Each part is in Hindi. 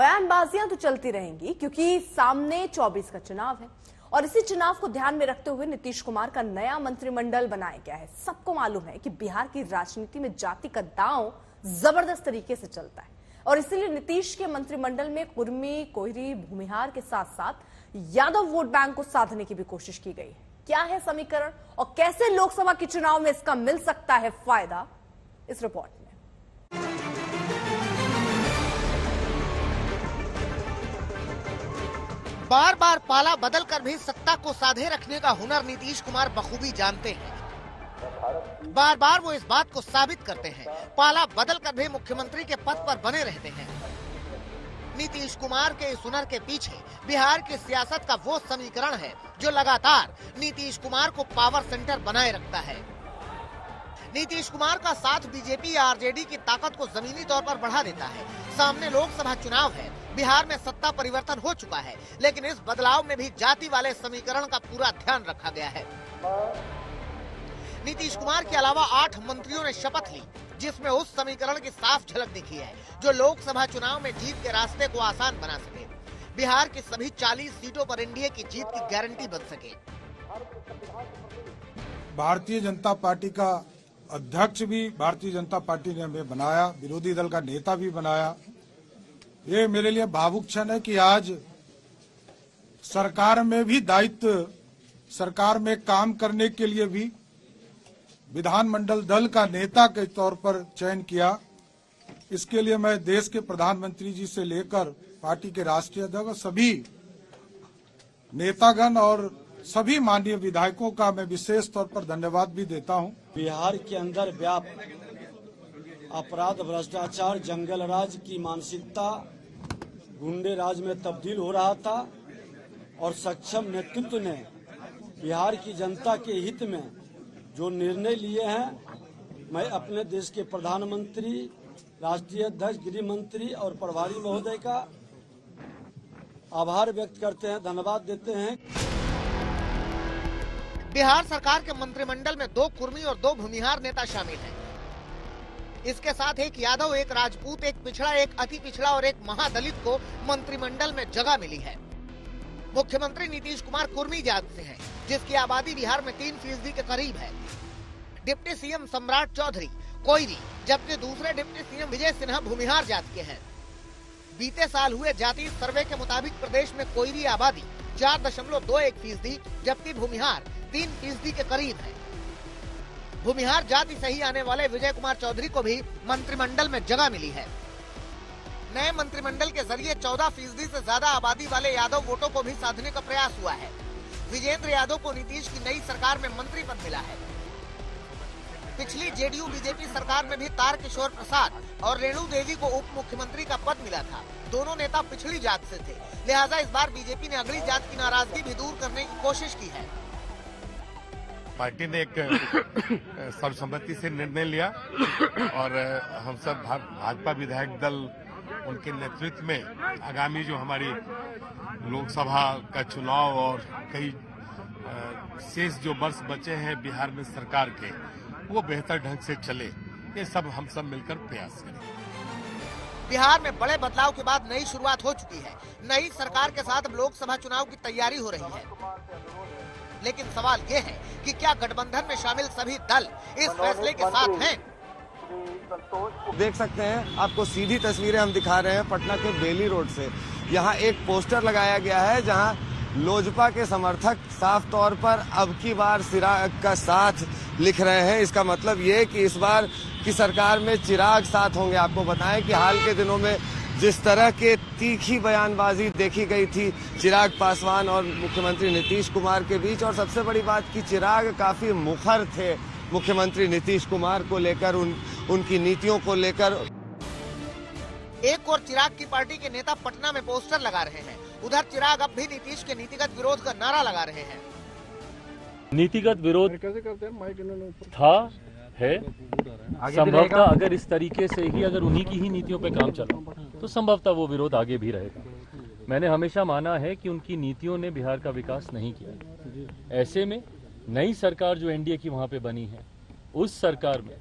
बयानबाजियां तो चलती रहेंगी क्योंकि सामने 24 का चुनाव है और इसी चुनाव को ध्यान में रखते हुए नीतीश कुमार का नया मंत्रिमंडल बनाया गया है। सबको मालूम है कि बिहार की राजनीति में जाति का दांव जबरदस्त तरीके से चलता है और इसीलिए नीतीश के मंत्रिमंडल में कुर्मी, कोयरी, भूमिहार के साथ साथ यादव वोट बैंक को साधने की भी कोशिश की गई है। क्या है समीकरण और कैसे लोकसभा के चुनाव में इसका मिल सकता है फायदा, इस रिपोर्ट में। बार बार पाला बदल कर भी सत्ता को साधे रखने का हुनर नीतीश कुमार बखूबी जानते हैं। बार बार वो इस बात को साबित करते हैं, पाला बदल कर भी मुख्यमंत्री के पद पर बने रहते हैं। नीतीश कुमार के इस हुनर के पीछे बिहार की सियासत का वो समीकरण है जो लगातार नीतीश कुमार को पावर सेंटर बनाए रखता है। नीतीश कुमार का साथ बीजेपी या आरजेडी की ताकत को जमीनी तौर पर बढ़ा देता है। सामने लोकसभा चुनाव है, बिहार में सत्ता परिवर्तन हो चुका है, लेकिन इस बदलाव में भी जाति वाले समीकरण का पूरा ध्यान रखा गया है। नीतीश कुमार के अलावा 8 मंत्रियों ने शपथ ली, जिसमें उस समीकरण की साफ झलक दिखी है जो लोकसभा चुनाव में जीत के रास्ते को आसान बना सके, बिहार की सभी 40 सीटों पर एनडीए की जीत की गारंटी बन सके। भारतीय जनता पार्टी का अध्यक्ष भी भारतीय जनता पार्टी ने हमें बनाया, विरोधी दल का नेता भी बनाया। ये मेरे लिए भावुक क्षण है कि आज सरकार में भी दायित्व, सरकार में काम करने के लिए भी विधानमंडल दल का नेता के तौर पर चयन किया। इसके लिए मैं देश के प्रधानमंत्री जी से लेकर पार्टी के राष्ट्रीय अध्यक्ष, सभी नेतागण और सभी माननीय विधायकों का मैं विशेष तौर पर धन्यवाद भी देता हूं। बिहार के अंदर व्याप्त अपराध, भ्रष्टाचार, जंगल राज की मानसिकता गुंडे राज में तब्दील हो रहा था और सक्षम नेतृत्व ने बिहार की जनता के हित में जो निर्णय लिए हैं, मैं अपने देश के प्रधानमंत्री, राष्ट्रीय अध्यक्ष, गृह मंत्री और प्रभारी महोदय का आभार व्यक्त करते हैं, धन्यवाद देते हैं। बिहार सरकार के मंत्रिमंडल में 2 कुर्मी और 2 भूमिहार नेता शामिल हैं। इसके साथ एक यादव, एक राजपूत, एक पिछड़ा, एक अति पिछड़ा और एक महादलित को मंत्रिमंडल में जगह मिली है। मुख्यमंत्री नीतीश कुमार कुर्मी जाति से हैं, जिसकी आबादी बिहार में 3% के करीब है। डिप्टी सीएम सम्राट चौधरी कोयरी, जबकि दूसरे डिप्टी सीएम विजय सिन्हा भूमिहार जाति के हैं। बीते साल हुए जाति सर्वे के मुताबिक प्रदेश में कोयरी आबादी 4.21%, जबकि भूमिहार 3% के करीब है। भूमिहार जाति से ही आने वाले विजय कुमार चौधरी को भी मंत्रिमंडल में जगह मिली है। नए मंत्रिमंडल के जरिए 14% से ज्यादा आबादी वाले यादव वोटों को भी साधने का प्रयास हुआ है। विजेंद्र यादव को नीतीश की नई सरकार में मंत्री पद मिला है। पिछली जेडीयू बीजेपी सरकार में भी तारकिशोर प्रसाद और रेणु देवी को उप मुख्यमंत्री का पद मिला था। दोनों नेता पिछड़ी जात से थे, लिहाजा इस बार बीजेपी ने अगली जात की नाराजगी भी दूर करने की कोशिश की है। पार्टी ने एक सर्वसम्मति से निर्णय लिया और हम सब भाजपा विधायक दल उनके नेतृत्व में आगामी जो हमारी लोकसभा का चुनाव और कई शेष जो वर्ष बचे हैं बिहार में सरकार के, वो बेहतर ढंग से चले, ये सब हम सब मिलकर प्रयास करें। बिहार में बड़े बदलाव के बाद नई शुरुआत हो चुकी है। नई सरकार के साथ लोकसभा चुनाव की तैयारी हो रही है, लेकिन सवाल ये है कि क्या गठबंधन में शामिल सभी दल इस फैसले के साथ हैं? देख सकते हैं, आपको सीधी तस्वीरें हम दिखा रहे हैं पटना के बेली रोड से। यहाँ एक पोस्टर लगाया गया है जहाँ लोजपा के समर्थक साफ तौर पर अब की बार चिराग का साथ लिख रहे हैं। इसका मतलब ये कि इस बार की सरकार में चिराग साथ होंगे। आपको बताएं कि हाल के दिनों में जिस तरह के तीखी बयानबाजी देखी गई थी चिराग पासवान और मुख्यमंत्री नीतीश कुमार के बीच, और सबसे बड़ी बात कि चिराग काफी मुखर थे मुख्यमंत्री नीतीश कुमार को लेकर, उनकी नीतियों को लेकर। एक और चिराग की पार्टी के नेता पटना में पोस्टर लगा रहे हैं, उधर चिराग अब भी नीतीश के नीतिगत विरोध का नारा लगा रहे हैं। नीतिगत विरोध था, है, संभवतः अगर इस तरीके से ही अगर उन्हीं की ही नीतियों पे काम चला तो संभवतः वो विरोध आगे भी रहेगा। मैंने हमेशा माना है कि उनकी नीतियों ने बिहार का विकास नहीं किया। ऐसे में नई सरकार जो एनडीए की वहाँ पे बनी है, उस सरकार में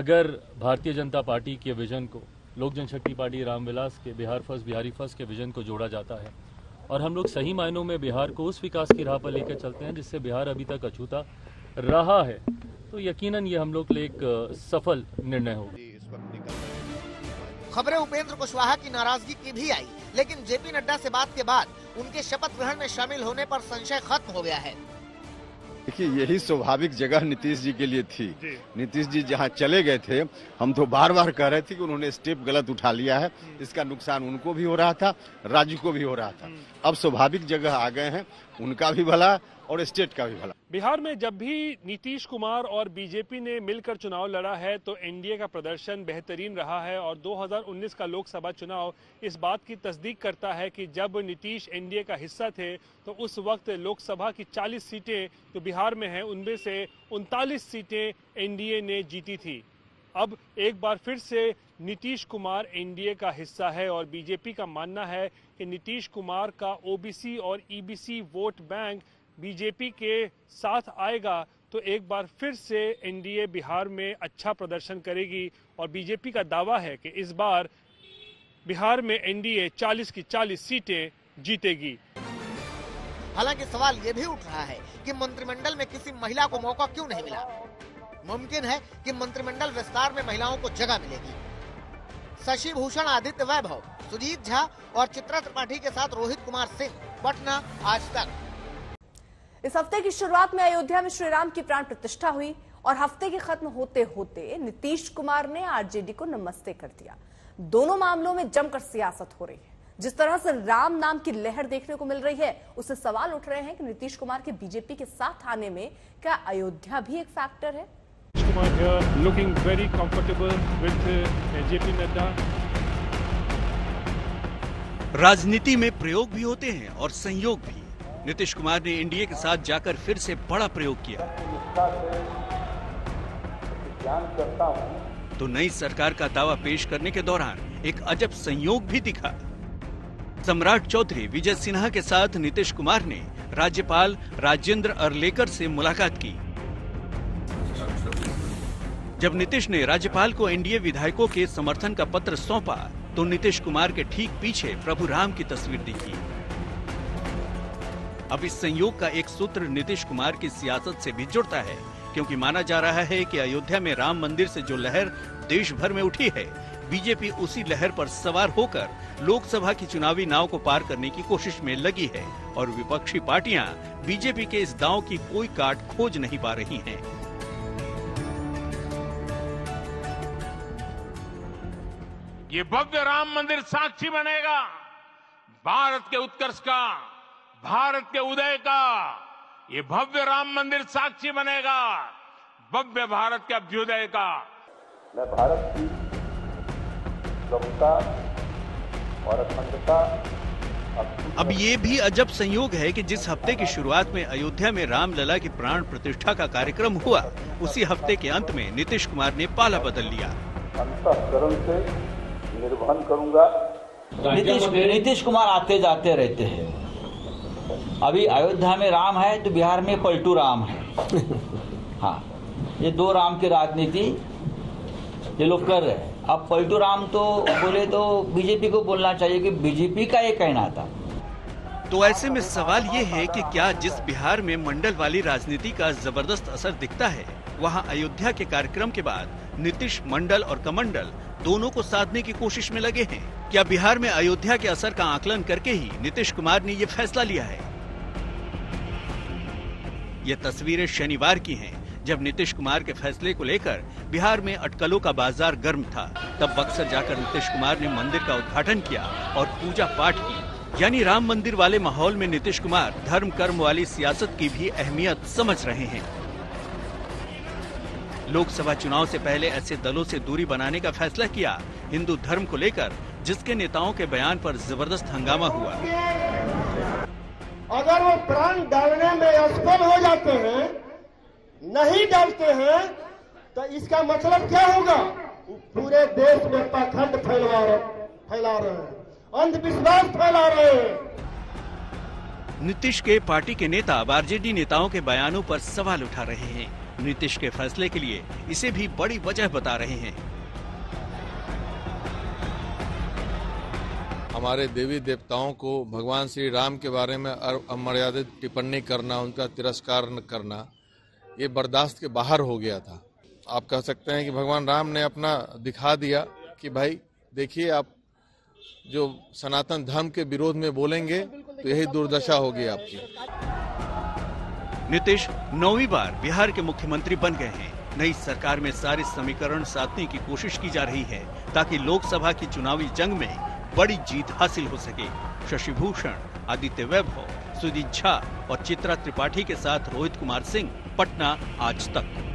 अगर भारतीय जनता पार्टी के विजन को लोक जनशक्ति पार्टी रामविलास के बिहार फर्स्ट बिहारी फर्स्ट के विजन को जोड़ा जाता है और हम लोग सही मायनों में बिहार को उस विकास की राह पर लेकर चलते हैं जिससे बिहार अभी तक अछूता रहा है। तो यकीनन ये हम लोग के लिए एक सफल निर्णय होगा। खबरें उपेंद्र कुशवाहा की नाराजगी की भी आई, लेकिन जेपी नड्डा से बात के बाद उनके शपथ ग्रहण में शामिल होने पर संशय खत्म हो गया है। देखिए, यही स्वाभाविक जगह नीतीश जी के लिए थी। नीतीश जी जहां चले गए थे, हम तो बार बार कह रहे थे कि उन्होंने स्टेप गलत उठा लिया है, इसका नुकसान उनको भी हो रहा था, राज्य को भी हो रहा था। अब स्वाभाविक जगह आ गए हैं, उनका भी भला और स्टेट का भी भला। बिहार में जब भी नीतीश कुमार और बीजेपी ने मिलकर चुनाव लड़ा है तो एनडीए का प्रदर्शन बेहतरीन रहा है और 2019 का लोकसभा चुनाव इस बात की तस्दीक करता है कि जब नीतीश एनडीए का हिस्सा थे तो उस वक्त लोकसभा की 40 सीटें जो बिहार में हैं उनमें से 39 सीटें एनडीए ने जीती थी। अब एक बार फिर से नीतीश कुमार एनडीए का हिस्सा है और बीजेपी का मानना है कि नीतीश कुमार का ओबीसी और ईबीसी वोट बैंक बीजेपी के साथ आएगा तो एक बार फिर से एनडीए बिहार में अच्छा प्रदर्शन करेगी और बीजेपी का दावा है कि इस बार बिहार में एनडीए 40 की 40 सीटें जीतेगी। हालांकि सवाल ये भी उठ रहा है कि मंत्रिमंडल में किसी महिला को मौका क्यों नहीं मिला। मुमकिन है कि मंत्रिमंडल विस्तार में महिलाओं को जगह मिलेगी। शशि भूषण, आदित्य वैभव, सुजीत झा और चित्रा त्रिपाठी के साथ रोहित कुमार सिंह, पटना, आज तक। इस हफ्ते की शुरुआत में अयोध्या में श्री राम की प्राण प्रतिष्ठा हुई और हफ्ते के खत्म होते होते नीतीश कुमार ने आरजेडी को नमस्ते कर दिया। दोनों मामलों में जमकर सियासत हो रही है। जिस तरह से राम नाम की लहर देखने को मिल रही है उससे सवाल उठ रहे हैं कि नीतीश कुमार के बीजेपी के साथ आने में क्या अयोध्या भी एक फैक्टर है। Nitish Kumar here looking very comfortable with JP Nadda. राजनीति में प्रयोग भी होते हैं और संयोग भी। नीतीश कुमार ने एनडीए के साथ जाकर फिर से बड़ा प्रयोग किया तो नई सरकार का दावा पेश करने के दौरान एक अजब संयोग भी दिखा। सम्राट चौधरी विजय सिन्हा के साथ नीतीश कुमार ने राज्यपाल राजेंद्र अर्लेकर से मुलाकात की। जब नीतीश ने राज्यपाल को एनडीए विधायकों के समर्थन का पत्र सौंपा तो नीतीश कुमार के ठीक पीछे प्रभु राम की तस्वीर दिखी। अब इस संयोग का एक सूत्र नीतीश कुमार की सियासत से भी जुड़ता है, क्योंकि माना जा रहा है कि अयोध्या में राम मंदिर से जो लहर देश भर में उठी है, बीजेपी उसी लहर पर सवार होकर लोकसभा की चुनावी नाव को पार करने की कोशिश में लगी है और विपक्षी पार्टियां बीजेपी के इस दांव की कोई काट खोज नहीं पा रही हैं। ये भव्य राम मंदिर साक्षी बनेगा भारत के उत्कर्ष का, भारत के उदय का। ये भव्य राम मंदिर साक्षी बनेगा भव्य भारत के अभ्युदय का। मैं भारत की प्रभुता और अखंडता। अब ये भी अजब संयोग है कि जिस हफ्ते की शुरुआत में अयोध्या में रामलला की प्राण प्रतिष्ठा का कार्यक्रम हुआ उसी हफ्ते के अंत में नीतीश कुमार ने पाला बदल लिया। अंतःकरण से निर्वहन करूंगा। नीतीश कुमार आते जाते रहते हैं। अभी अयोध्या में राम है तो बिहार में पलटू राम है। हाँ, ये दो राम की राजनीति ये लोग कर रहे हैं। अब पलटू राम तो बोले तो बीजेपी को बोलना चाहिए कि बीजेपी का ये कहना था। तो ऐसे में सवाल ये है कि क्या जिस बिहार में मंडल वाली राजनीति का जबरदस्त असर दिखता है वहाँ अयोध्या के कार्यक्रम के बाद नीतीश मंडल और कमंडल दोनों को साधने की कोशिश में लगे हैं। क्या बिहार में अयोध्या के असर का आकलन करके ही नीतीश कुमार ने ये फैसला लिया है? ये तस्वीरें शनिवार की हैं, जब नीतीश कुमार के फैसले को लेकर बिहार में अटकलों का बाजार गर्म था। तब बक्सर जाकर नीतीश कुमार ने मंदिर का उद्घाटन किया और पूजा पाठ की। यानी राम मंदिर वाले माहौल में नीतीश कुमार धर्म कर्म वाली सियासत की भी अहमियत समझ रहे हैं। लोकसभा चुनाव से पहले ऐसे दलों से दूरी बनाने का फैसला किया। हिंदू धर्म को लेकर जिसके नेताओं के बयान पर जबरदस्त हंगामा हुआ। अगर वो प्राण डालने में असफल हो जाते हैं, नहीं डालते हैं, तो इसका मतलब क्या होगा? पूरे देश में पाखंड फैला रहे हैं, अंधविश्वास फैला रहे हैं। नीतीश के पार्टी के नेता आरजेडी नेताओं के बयानों पर सवाल उठा रहे हैं। नीतीश के फैसले के लिए इसे भी बड़ी वजह बता रहे हैं। हमारे देवी देवताओं को भगवान श्री राम के बारे में अमर्यादित टिप्पणी करना, उनका तिरस्कार करना, ये बर्दाश्त के बाहर हो गया था। आप कह सकते हैं कि भगवान राम ने अपना दिखा दिया कि भाई देखिए, आप जो सनातन धर्म के विरोध में बोलेंगे तो यही दुर्दशा होगी आपकी। नीतीश 9वीं बार बिहार के मुख्यमंत्री बन गए हैं। नई सरकार में सारे समीकरण साधने की कोशिश की जा रही है ताकि लोकसभा की चुनावी जंग में बड़ी जीत हासिल हो सके। शशि भूषण, आदित्य वैभव, सुजीत झा और चित्रा त्रिपाठी के साथ रोहित कुमार सिंह, पटना, आज तक।